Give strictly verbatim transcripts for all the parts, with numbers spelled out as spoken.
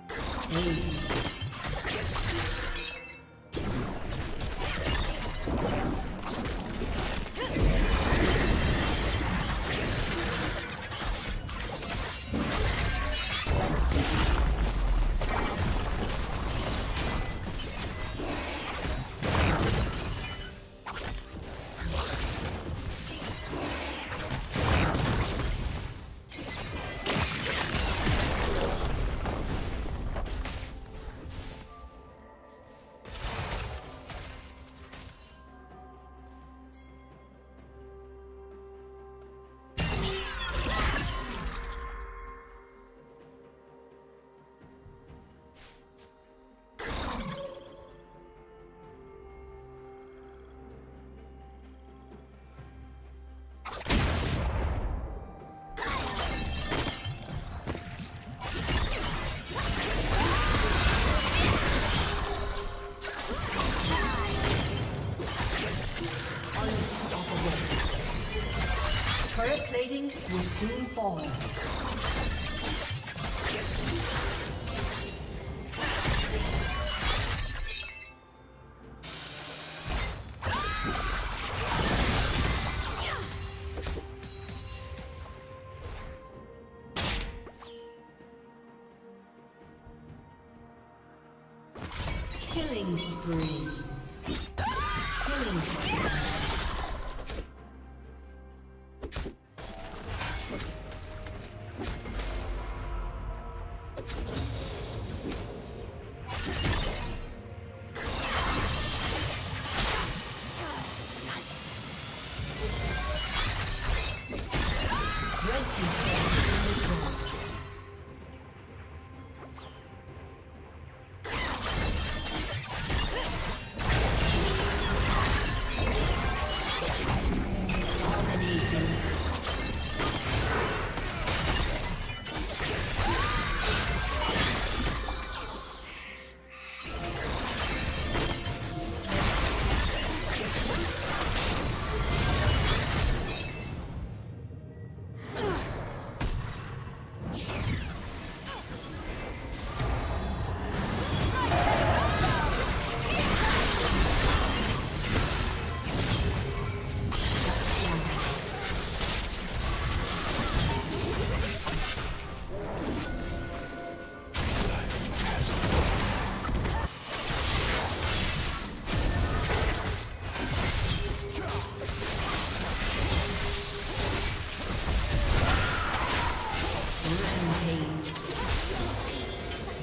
Ace. Turret plating will soon fall. Killing spree. Killing spree.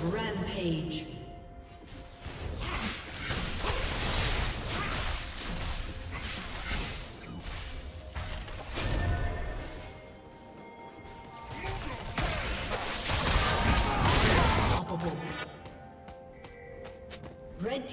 Rampage. Unstoppable. Red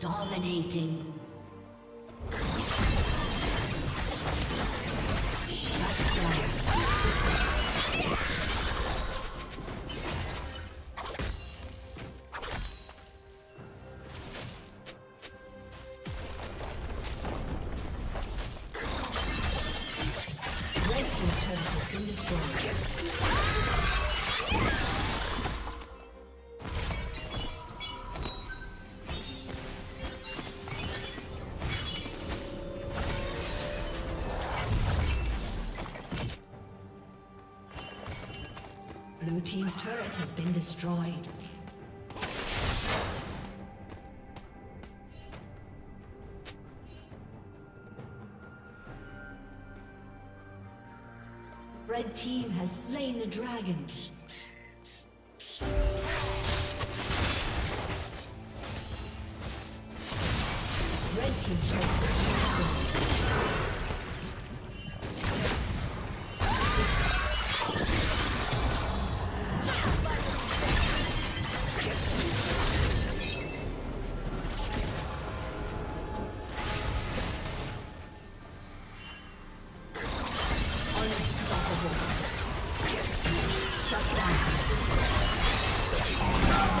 Dominating. Blue team's turret has been destroyed. Red team has slain the dragon. Red team's turret has been destroyed.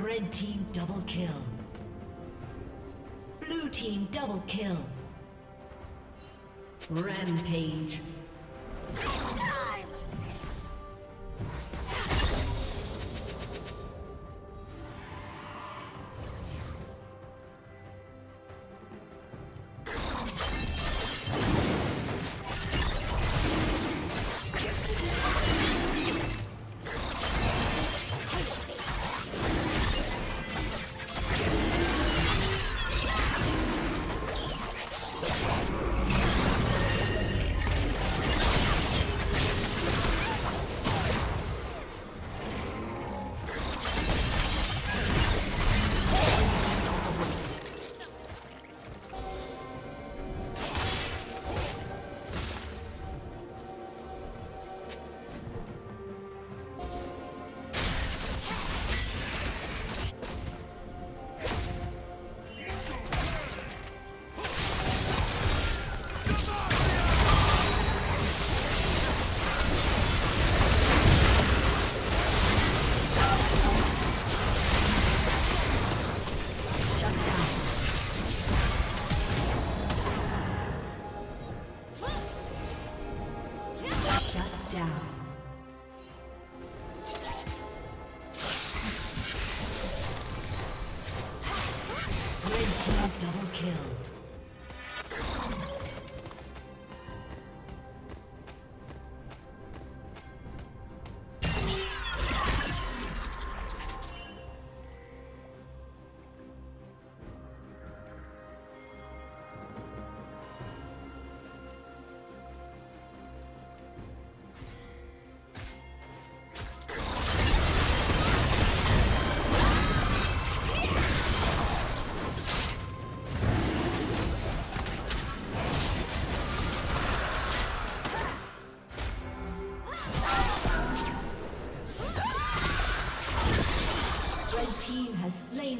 Red team double kill. Blue team double kill. Rampage.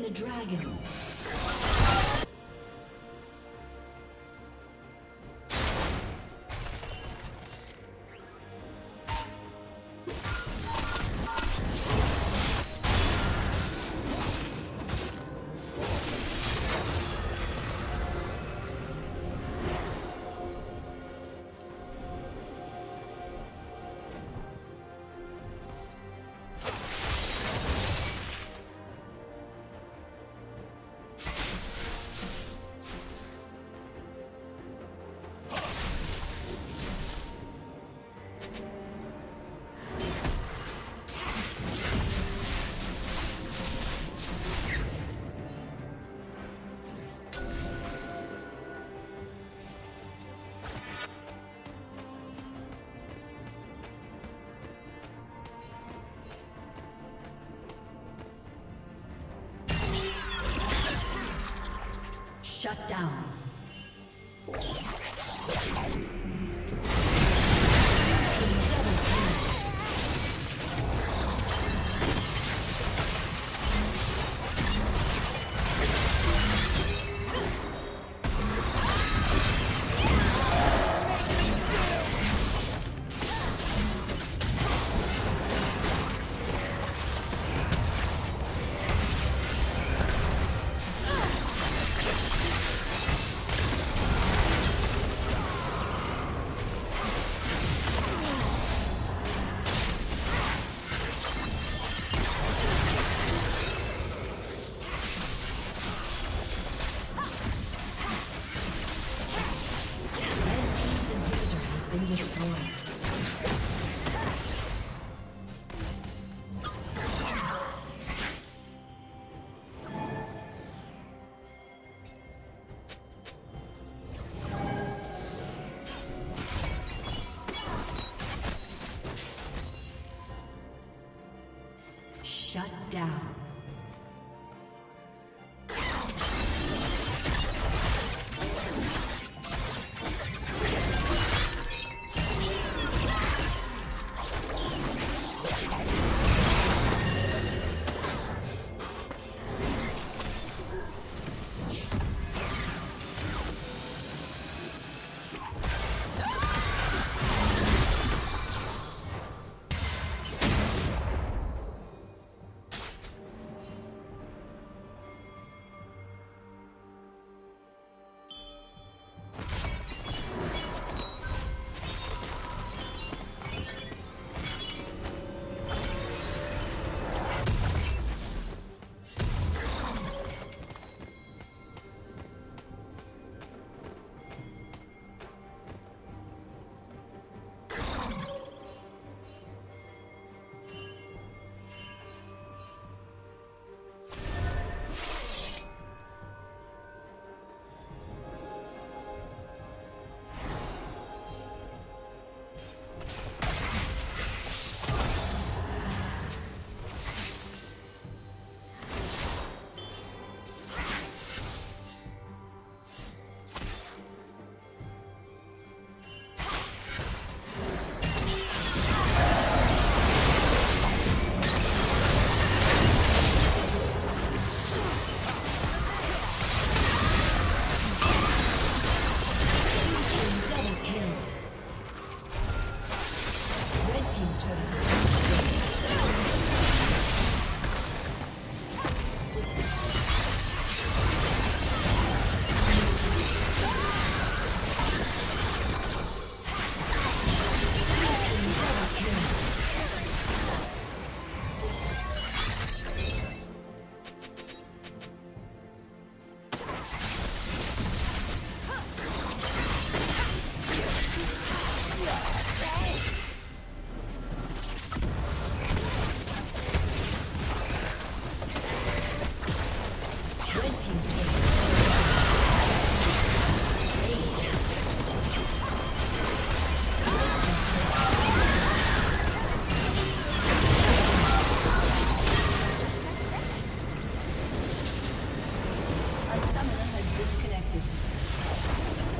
The dragon. Shut down. Shut down. Disconnected.